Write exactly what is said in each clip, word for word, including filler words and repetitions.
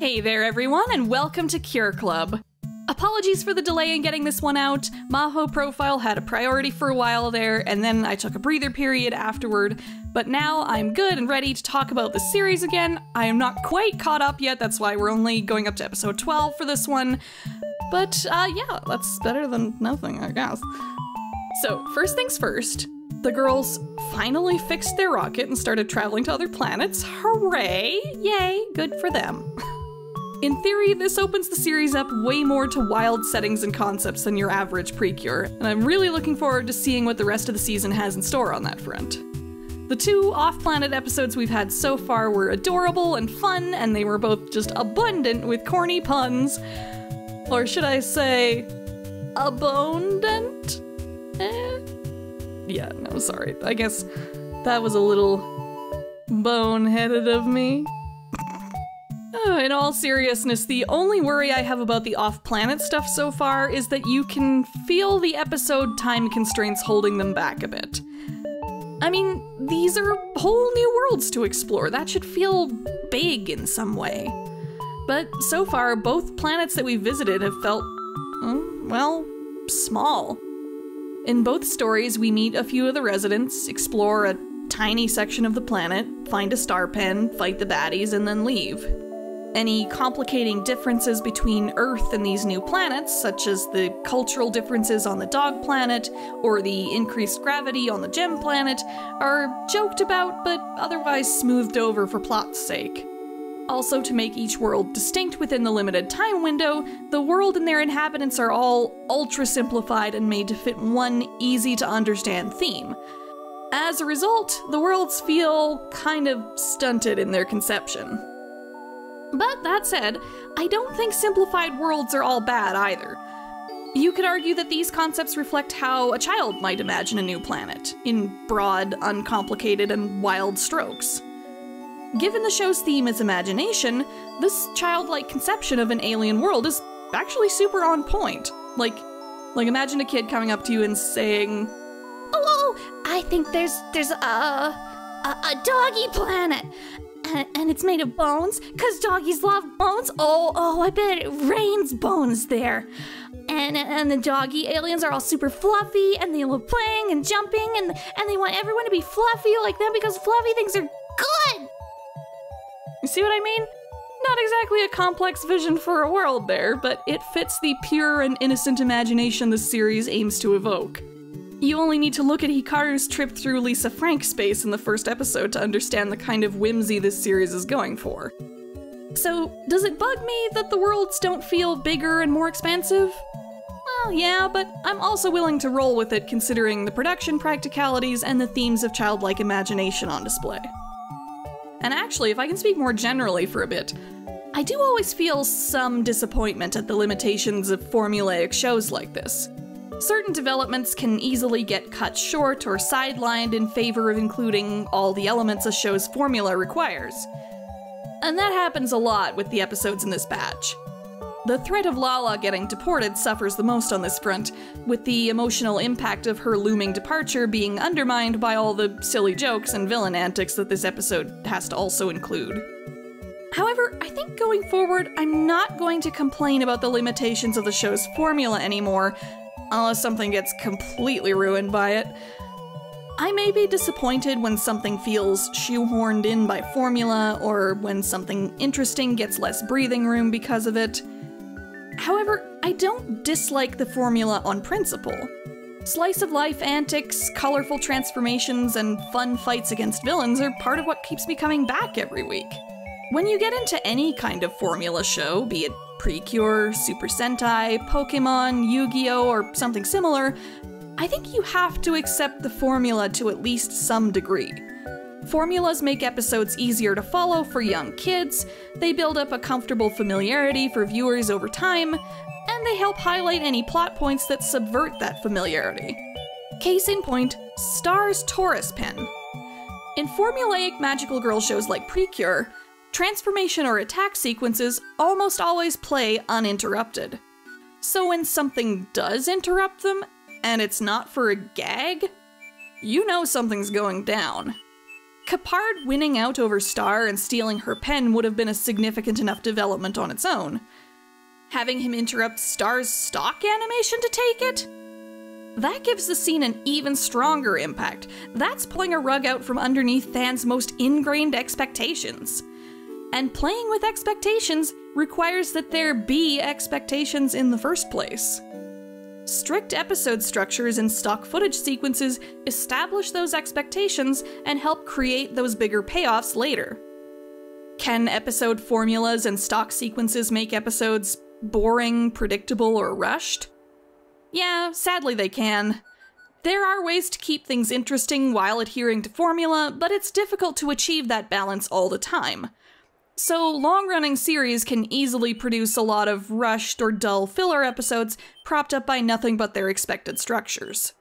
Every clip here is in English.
Hey there everyone, and welcome to Cure Club. Apologies for the delay in getting this one out. Maho Profile had a priority for a while there, and then I took a breather period afterward, but now I'm good and ready to talk about this series again. I am not quite caught up yet, that's why we're only going up to episode twelve for this one, but uh, yeah, that's better than nothing, I guess. So, first things first, the girls finally fixed their rocket and started traveling to other planets. Hooray! Yay, good for them. In theory, this opens the series up way more to wild settings and concepts than your average Precure, and I'm really looking forward to seeing what the rest of the season has in store on that front. The two off-planet episodes we've had so far were adorable and fun, and they were both just abundant with corny puns. Or should I say, abundant? Eh? Yeah, no, sorry. I guess that was a little boneheaded of me. Oh, in all seriousness, the only worry I have about the off-planet stuff so far is that you can feel the episode time constraints holding them back a bit. I mean, these are whole new worlds to explore. That should feel big in some way. But so far, both planets that we visited have felt, well, small. In both stories, we meet a few of the residents, explore a tiny section of the planet, find a star pen, fight the baddies, and then leave. Any complicating differences between Earth and these new planets, such as the cultural differences on the dog planet or the increased gravity on the gem planet, are joked about but otherwise smoothed over for plot's sake. Also, to make each world distinct within the limited time window, the world and their inhabitants are all ultra-simplified and made to fit one easy-to-understand theme. As a result, the worlds feel kind of stunted in their conception. But that said, I don't think simplified worlds are all bad either. You could argue that these concepts reflect how a child might imagine a new planet, in broad, uncomplicated, and wild strokes. Given the show's theme is imagination, this childlike conception of an alien world is actually super on point. Like, like imagine a kid coming up to you and saying, "Oh, I think there's there's a a, a doggy planet." And it's made of bones, because doggies love bones. Oh, oh, I bet it rains bones there. And and the doggy aliens are all super fluffy, and they love playing and jumping, and, and they want everyone to be fluffy like them, because fluffy things are good! You see what I mean? Not exactly a complex vision for a world there, but it fits the pure and innocent imagination this series aims to evoke. You only need to look at Hikaru's trip through Lisa Frank space in the first episode to understand the kind of whimsy this series is going for. So, does it bug me that the worlds don't feel bigger and more expansive? Well, yeah, but I'm also willing to roll with it considering the production practicalities and the themes of childlike imagination on display. And actually, if I can speak more generally for a bit, I do always feel some disappointment at the limitations of formulaic shows like this. Certain developments can easily get cut short or sidelined in favor of including all the elements a show's formula requires. And that happens a lot with the episodes in this batch. The threat of Lala getting deported suffers the most on this front, with the emotional impact of her looming departure being undermined by all the silly jokes and villain antics that this episode has to also include. However, I think going forward, I'm not going to complain about the limitations of the show's formula anymore, unless something gets completely ruined by it. I may be disappointed when something feels shoehorned in by formula, or when something interesting gets less breathing room because of it. However, I don't dislike the formula on principle. Slice-of-life antics, colorful transformations, and fun fights against villains are part of what keeps me coming back every week. When you get into any kind of formula show, be it Precure, Super Sentai, Pokemon, Yu-Gi-Oh, or something similar, I think you have to accept the formula to at least some degree. Formulas make episodes easier to follow for young kids, they build up a comfortable familiarity for viewers over time, and they help highlight any plot points that subvert that familiarity. Case in point, Star's Taurus Pen. In formulaic magical girl shows like Precure, transformation or attack sequences almost always play uninterrupted. So when something does interrupt them, and it's not for a gag, you know something's going down. Capard winning out over Star and stealing her pen would have been a significant enough development on its own. Having him interrupt Star's stock animation to take it? That gives the scene an even stronger impact. That's pulling a rug out from underneath fans' most ingrained expectations. And playing with expectations requires that there be expectations in the first place. Strict episode structures and stock footage sequences establish those expectations and help create those bigger payoffs later. Can episode formulas and stock sequences make episodes boring, predictable, or rushed? Yeah, sadly they can. There are ways to keep things interesting while adhering to formula, but it's difficult to achieve that balance all the time. So long-running series can easily produce a lot of rushed or dull filler episodes propped up by nothing but their expected structures.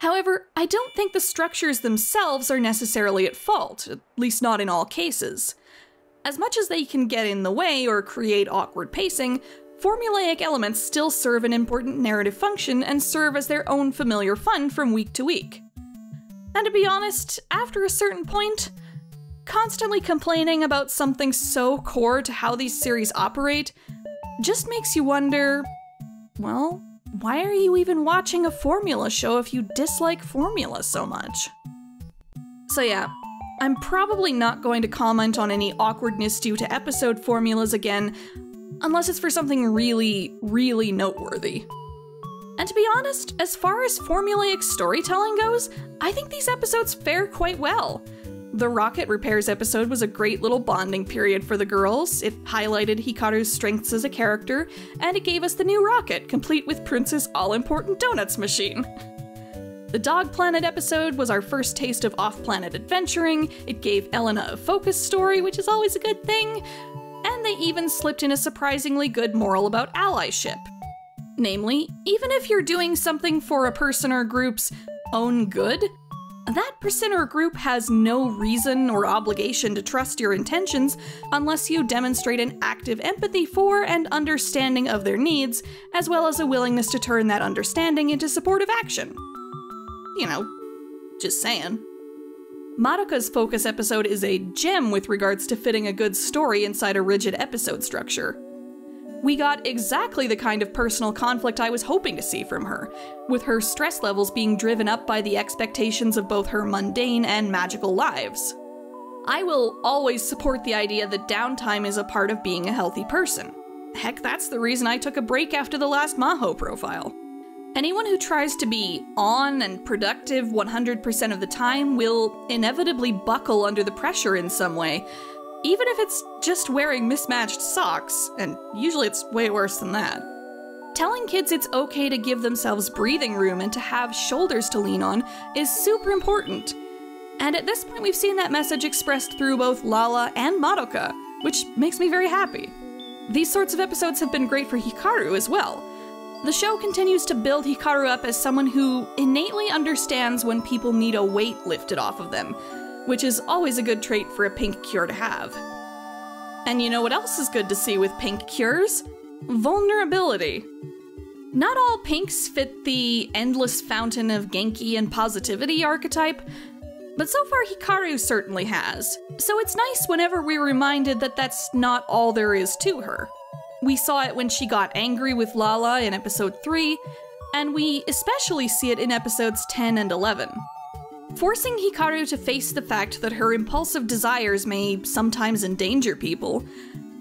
However, I don't think the structures themselves are necessarily at fault, at least not in all cases. As much as they can get in the way or create awkward pacing, formulaic elements still serve an important narrative function and serve as their own familiar fun from week to week. And to be honest, after a certain point, constantly complaining about something so core to how these series operate just makes you wonder, well, why are you even watching a formula show if you dislike formula so much? So yeah, I'm probably not going to comment on any awkwardness due to episode formulas again, unless it's for something really, really noteworthy. And to be honest, as far as formulaic storytelling goes, I think these episodes fare quite well. The rocket repairs episode was a great little bonding period for the girls. It highlighted Hikaru's strengths as a character, and it gave us the new rocket, complete with Prince's all-important donuts machine. The Dog Planet episode was our first taste of off-planet adventuring. It gave Elena a focus story, which is always a good thing, and they even slipped in a surprisingly good moral about allyship. Namely, even if you're doing something for a person or group's own good, that person or group has no reason or obligation to trust your intentions unless you demonstrate an active empathy for and understanding of their needs, as well as a willingness to turn that understanding into supportive action. You know, just saying. Madoka's focus episode is a gem with regards to fitting a good story inside a rigid episode structure. We got exactly the kind of personal conflict I was hoping to see from her, with her stress levels being driven up by the expectations of both her mundane and magical lives. I will always support the idea that downtime is a part of being a healthy person. Heck, that's the reason I took a break after the last Maho profile. Anyone who tries to be on and productive one hundred percent of the time will inevitably buckle under the pressure in some way, even if it's just wearing mismatched socks, and usually it's way worse than that. Telling kids it's okay to give themselves breathing room and to have shoulders to lean on is super important. And at this point we've seen that message expressed through both Lala and Madoka, which makes me very happy. These sorts of episodes have been great for Hikaru as well. The show continues to build Hikaru up as someone who innately understands when people need a weight lifted off of them, which is always a good trait for a pink cure to have. And you know what else is good to see with pink cures? Vulnerability. Not all pinks fit the endless fountain of Genki and positivity archetype, but so far Hikaru certainly has, so it's nice whenever we're reminded that that's not all there is to her. We saw it when she got angry with Lala in episode three, and we especially see it in episodes ten and eleven. Forcing Hikaru to face the fact that her impulsive desires may sometimes endanger people,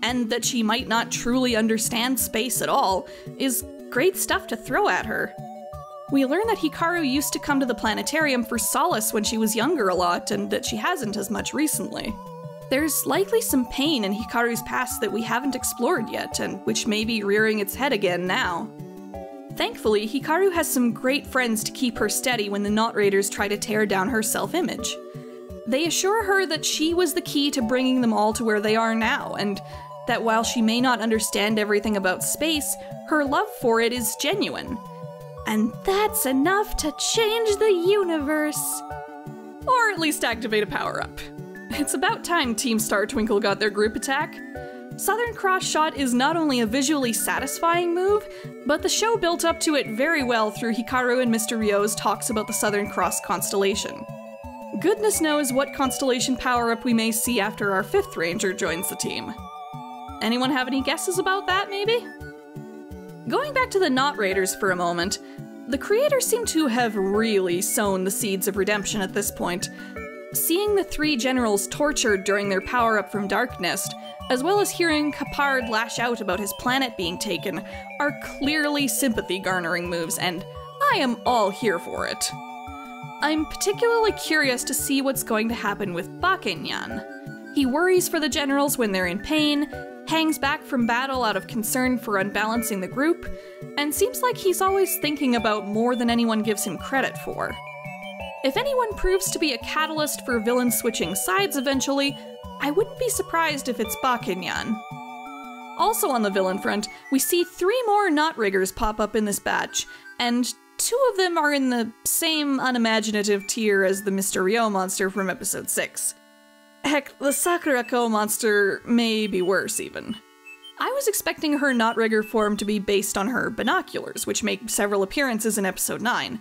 and that she might not truly understand space at all, is great stuff to throw at her. We learn that Hikaru used to come to the planetarium for solace when she was younger a lot, and that she hasn't as much recently. There's likely some pain in Hikaru's past that we haven't explored yet, and which may be rearing its head again now. Thankfully, Hikaru has some great friends to keep her steady when the Knot Raiders try to tear down her self-image. They assure her that she was the key to bringing them all to where they are now, and that while she may not understand everything about space, her love for it is genuine. And that's enough to change the universe! Or at least activate a power-up. It's about time Team Star Twinkle got their group attack. Southern Cross Shot is not only a visually satisfying move, but the show built up to it very well through Hikaru and Mysterio's talks about the Southern Cross constellation. Goodness knows what constellation power-up we may see after our fifth ranger joins the team. Anyone have any guesses about that, maybe? Going back to the Knot Raiders for a moment, the creators seem to have really sown the seeds of redemption at this point. Seeing the three generals tortured during their power-up from Darknest, as well as hearing Capard lash out about his planet being taken, are clearly sympathy-garnering moves, and I am all here for it. I'm particularly curious to see what's going to happen with Bakenyan. He worries for the generals when they're in pain, hangs back from battle out of concern for unbalancing the group, and seems like he's always thinking about more than anyone gives him credit for. If anyone proves to be a catalyst for villains switching sides eventually, I wouldn't be surprised if it's Bakenyan. Also on the villain front, we see three more Knot Riggers pop up in this batch, and two of them are in the same unimaginative tier as the Mysterio monster from episode six. Heck, the Sakurako monster may be worse, even. I was expecting her Knot Rigger form to be based on her binoculars, which make several appearances in episode nine.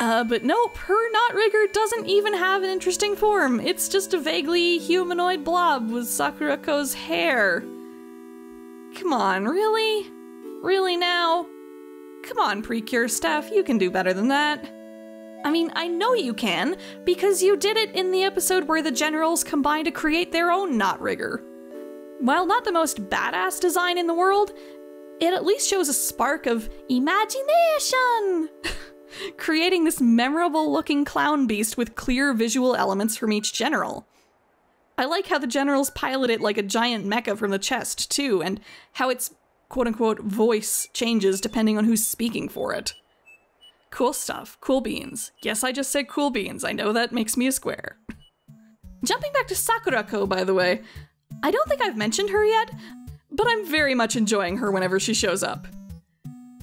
Uh, but nope, her Knot Rigger doesn't even have an interesting form, it's just a vaguely humanoid blob with Sakurako's hair. Come on, really? Really now? Come on, Precure staff, you can do better than that. I mean, I know you can, because you did it in the episode where the generals combined to create their own Knot Rigger. While not the most badass design in the world, it at least shows a spark of imagination! Creating this memorable-looking clown beast with clear visual elements from each general. I like how the generals pilot it like a giant mecha from the chest, too, and how its quote-unquote voice changes depending on who's speaking for it. Cool stuff. Cool beans. Yes, I just said cool beans. I know that makes me a square. Jumping back to Sakurako, by the way, I don't think I've mentioned her yet, but I'm very much enjoying her whenever she shows up.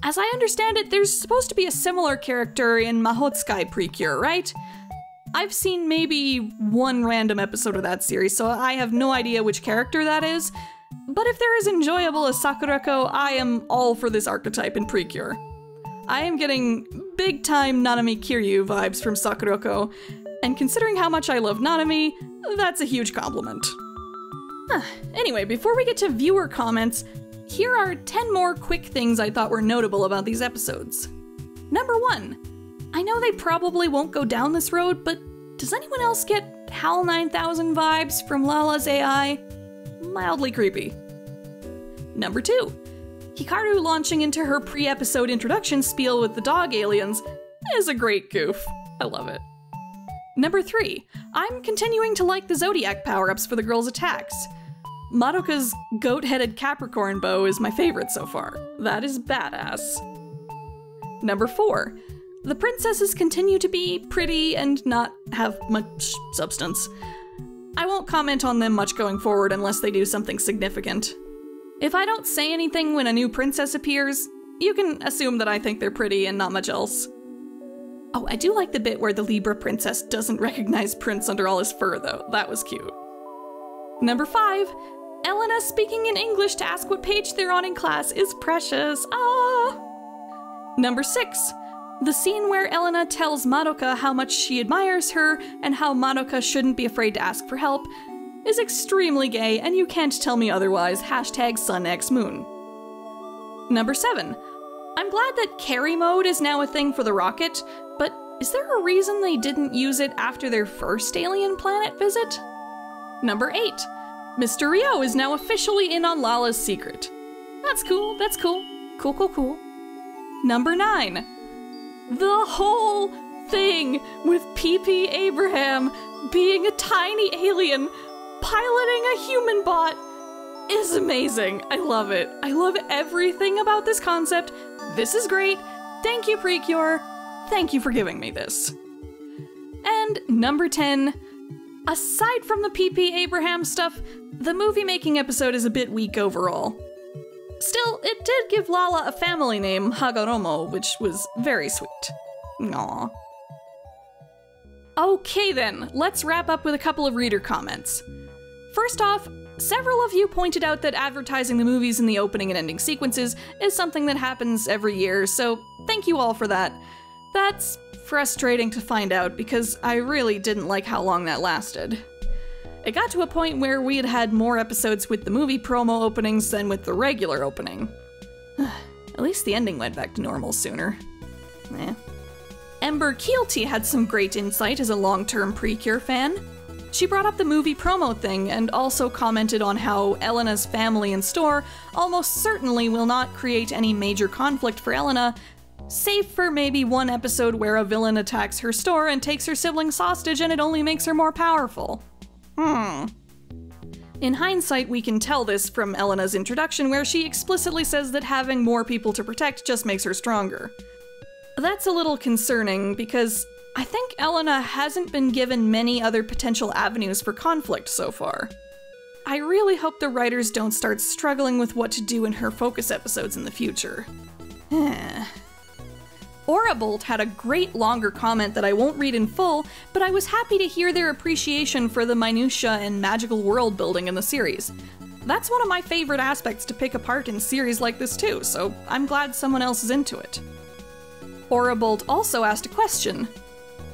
As I understand it, there's supposed to be a similar character in Mahotsukai Precure, right? I've seen maybe one random episode of that series, so I have no idea which character that is, but if they're as enjoyable as Sakurako, I am all for this archetype in Precure. I am getting big-time Nanami Kiryu vibes from Sakurako, and considering how much I love Nanami, that's a huge compliment. Huh. Anyway, before we get to viewer comments, here are ten more quick things I thought were notable about these episodes. Number one, I know they probably won't go down this road, but does anyone else get HAL nine thousand vibes from Lala's A I? Mildly creepy. Number two, Hikaru launching into her pre-episode introduction spiel with the dog aliens is a great goof. I love it. Number three, I'm continuing to like the Zodiac power-ups for the girls' attacks. Madoka's goat-headed Capricorn bow is my favorite so far. That is badass. Number four, the princesses continue to be pretty and not have much substance. I won't comment on them much going forward unless they do something significant. If I don't say anything when a new princess appears, you can assume that I think they're pretty and not much else. Oh, I do like the bit where the Libra princess doesn't recognize Prince under all his fur, though. That was cute. Number five, Elena speaking in English to ask what page they're on in class is precious. Ah. Number six, the scene where Elena tells Madoka how much she admires her and how Madoka shouldn't be afraid to ask for help is extremely gay, and you can't tell me otherwise, hashtag sunxmoon. Number seven, I'm glad that carry mode is now a thing for the rocket, but is there a reason they didn't use it after their first alien planet visit? Number eight, Mysterio is now officially in on Lala's secret. That's cool, that's cool, cool, cool, cool. Number nine, the whole thing with P P Abraham being a tiny alien piloting a human bot is amazing. I love it. I love everything about this concept. This is great. Thank you, Precure. Thank you for giving me this. And number ten, aside from the P P Abraham stuff, the movie-making episode is a bit weak overall. Still, it did give Lala a family name, Hagoromo, which was very sweet. Aww. Okay then, let's wrap up with a couple of reader comments. First off, several of you pointed out that advertising the movies in the opening and ending sequences is something that happens every year, so thank you all for that. That's frustrating to find out because I really didn't like how long that lasted. It got to a point where we had had more episodes with the movie promo openings than with the regular opening. At least the ending went back to normal sooner. Eh. Ember Kielty had some great insight as a long-term Precure fan. She brought up the movie promo thing and also commented on how Elena's family and store almost certainly will not create any major conflict for Elena, save for maybe one episode where a villain attacks her store and takes her siblings hostage and it only makes her more powerful. Hmm. In hindsight, we can tell this from Elena's introduction where she explicitly says that having more people to protect just makes her stronger. That's a little concerning because I think Elena hasn't been given many other potential avenues for conflict so far. I really hope the writers don't start struggling with what to do in her focus episodes in the future. Horabolt had a great longer comment that I won't read in full, but I was happy to hear their appreciation for the minutiae and magical world building in the series. That's one of my favorite aspects to pick apart in series like this too, so I'm glad someone else is into it. Horabolt also asked a question.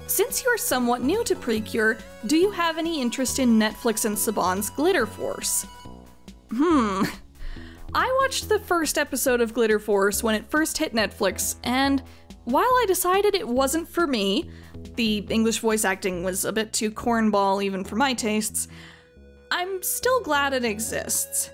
Since you're somewhat new to Precure, do you have any interest in Netflix and Saban's Glitter Force? Hmm. I watched the first episode of Glitter Force when it first hit Netflix, and while I decided it wasn't for me, the English voice acting was a bit too cornball even for my tastes, I'm still glad it exists.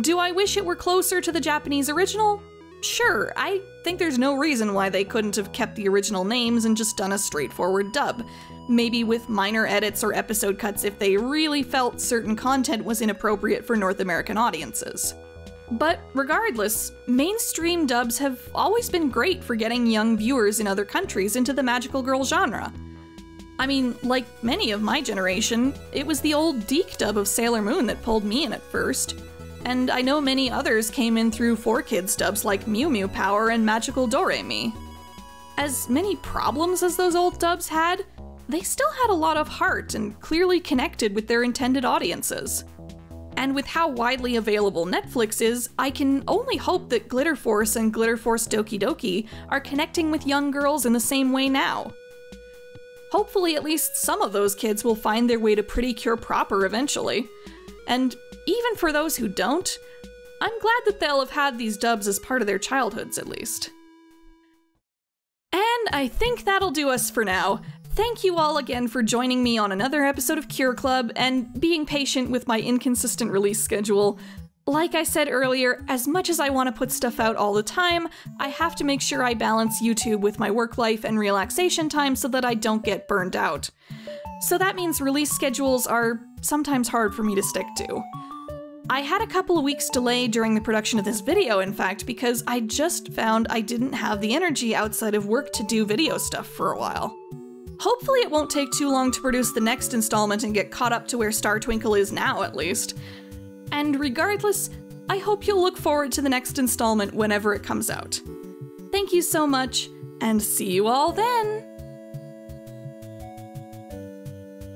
Do I wish it were closer to the Japanese original? Sure, I think there's no reason why they couldn't have kept the original names and just done a straightforward dub, maybe with minor edits or episode cuts if they really felt certain content was inappropriate for North American audiences. But regardless, mainstream dubs have always been great for getting young viewers in other countries into the magical girl genre. I mean, like many of my generation, it was the old Deke dub of Sailor Moon that pulled me in at first. And I know many others came in through four kids dubs like Mew Mew Power and Magical Doremi. As many problems as those old dubs had, they still had a lot of heart and clearly connected with their intended audiences. And with how widely available Netflix is, I can only hope that Glitter Force and Glitter Force Doki Doki are connecting with young girls in the same way now. Hopefully at least some of those kids will find their way to Precure proper eventually. And even for those who don't, I'm glad that they'll have had these dubs as part of their childhoods, at least. And I think that'll do us for now. Thank you all again for joining me on another episode of Cure Club and being patient with my inconsistent release schedule. Like I said earlier, as much as I want to put stuff out all the time, I have to make sure I balance YouTube with my work life and relaxation time so that I don't get burned out. So that means release schedules are sometimes hard for me to stick to. I had a couple of weeks delay during the production of this video, in fact, because I just found I didn't have the energy outside of work to do video stuff for a while. Hopefully it won't take too long to produce the next installment and get caught up to where Star Twinkle is now, at least. And regardless, I hope you'll look forward to the next installment whenever it comes out. Thank you so much, and see you all then!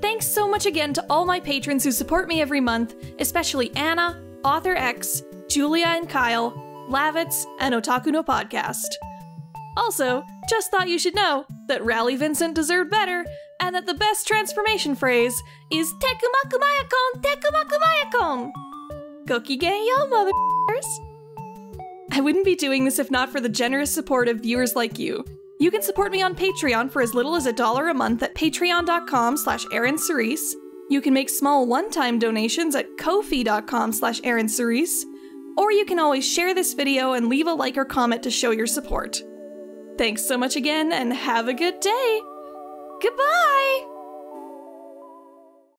Thanks so much again to all my patrons who support me every month, especially Anna, Author X, Julia and Kyle, Lavitz, and Otaku no Podcast. Also, just thought you should know that Rally Vincent deserved better, and that the best transformation phrase is Tekumakumayakon, Tekumakumayakon! Gokigenyo, motherfuckers! I wouldn't be doing this if not for the generous support of viewers like you. You can support me on Patreon for as little as a dollar a month at patreon.com slash erincerise. You can make small one-time donations at ko-fi.com slash erincerise. Or you can always share this video and leave a like or comment to show your support. Thanks so much again, and have a good day! Goodbye!